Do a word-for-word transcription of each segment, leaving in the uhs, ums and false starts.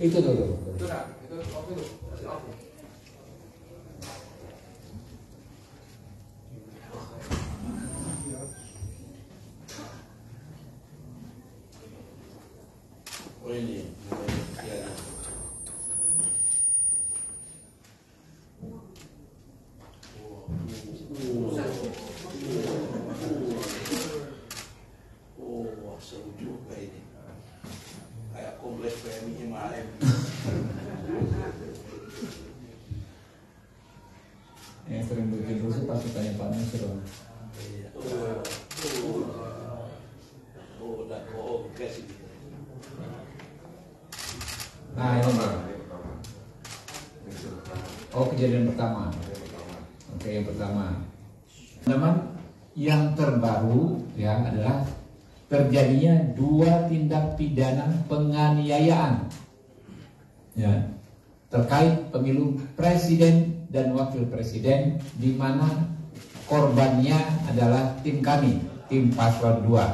Itu tuh. Itu kan? Itu oke tuh. Oh ini. Yang sering bikin rusuh pasti tanya Pak Nasir. Nah ini oh kejadian pertama. Oke yang pertama teman-teman, yang terbaru ya adalah terjadinya dua tindak pidana penganiayaan ya, terkait pemilu presiden dan wakil presiden, di mana korbannya adalah tim kami, tim paslon dua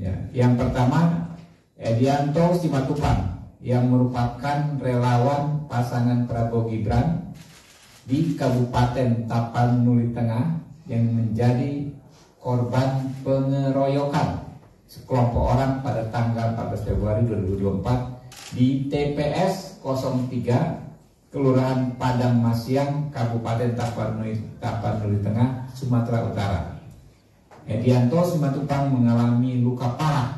ya. Yang pertama Edianto Simatupang yang merupakan relawan pasangan Prabowo-Gibran di Kabupaten Tapanuli Tengah yang menjadi korban pengeroyokan sekelompok orang pada tanggal empat belas Februari dua ribu dua puluh empat di T P S nol tiga Kelurahan Padang Masiang, Kabupaten Tapanuli, Tapanuli Tengah, Sumatera Utara. Edianto Simatupang mengalami luka parah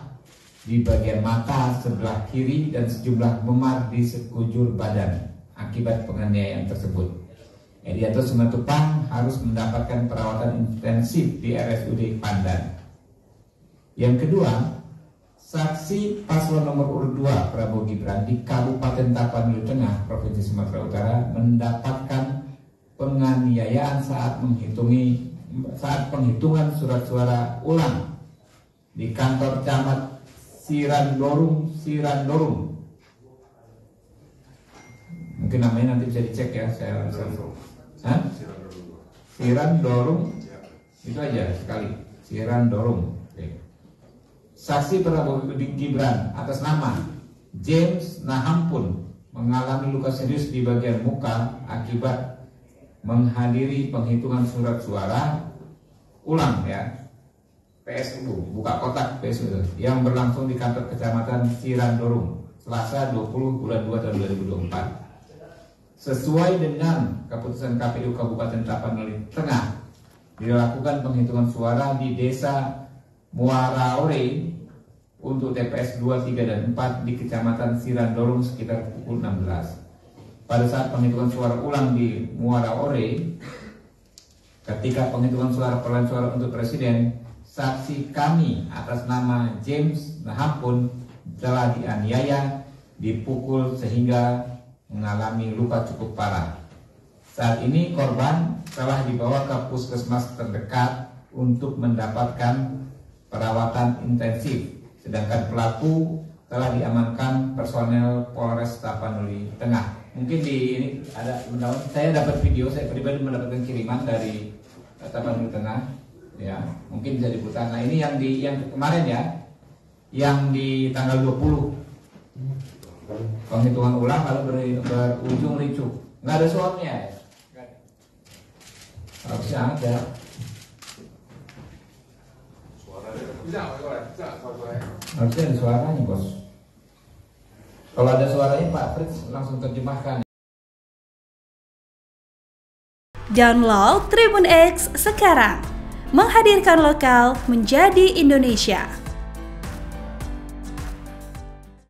di bagian mata sebelah kiri dan sejumlah memar di sekujur badan akibat penganiayaan tersebut. Edianto Simatupang harus mendapatkan perawatan intensif di R S U D Pandan. Yang kedua, saksi paslon nomor urut dua Prabowo Gibran di Kabupaten Tapanuli Tengah, Provinsi Sumatera Utara mendapatkan penganiayaan saat menghitungi saat penghitungan surat suara ulang di kantor camat Sirandorung, Sirandorung. Mungkin namanya nanti bisa dicek ya, saya langsung. Hah? Sirandorung. Itu aja sekali. Sirandorung. Saksi Prabowo Gibran atas nama James Naham pun mengalami luka serius di bagian muka akibat menghadiri penghitungan surat suara ulang ya P S U, buka kotak P S U yang berlangsung di kantor kecamatan Sirandorung Selasa dua puluh bulan dua tahun dua ribu dua puluh empat. Sesuai dengan keputusan K P U Kabupaten Tapanuli Tengah, dilakukan penghitungan suara di desa Muara Ore untuk T P S dua, tiga, dan empat di Kecamatan Sirandorung sekitar pukul enam belas. Pada saat penghitungan suara ulang di Muara Ore, ketika penghitungan suara pelan suara untuk Presiden, saksi kami atas nama James Naham pun telah dianiaya, dipukul sehingga mengalami luka cukup parah. Saat ini korban telah dibawa ke puskesmas terdekat untuk mendapatkan perawatan intensif, sedangkan pelaku telah diamankan personel Polres Tapanuli Tengah. Mungkin di ini ada, saya dapat video, saya pribadi mendapatkan kiriman dari Tapanuli Tengah, ya mungkin bisa diputar. Nah ini yang di yang kemarin ya, yang di tanggal dua puluh penghitungan ulang lalu ber, berujung ricuh, nggak ada suapnya ya, harusnya ada. Harusnya ada suaranya bos. Kalau ada suaranya Pak Fritz langsung terjemahkan. Download Tribun X sekarang, menghadirkan lokal menjadi Indonesia.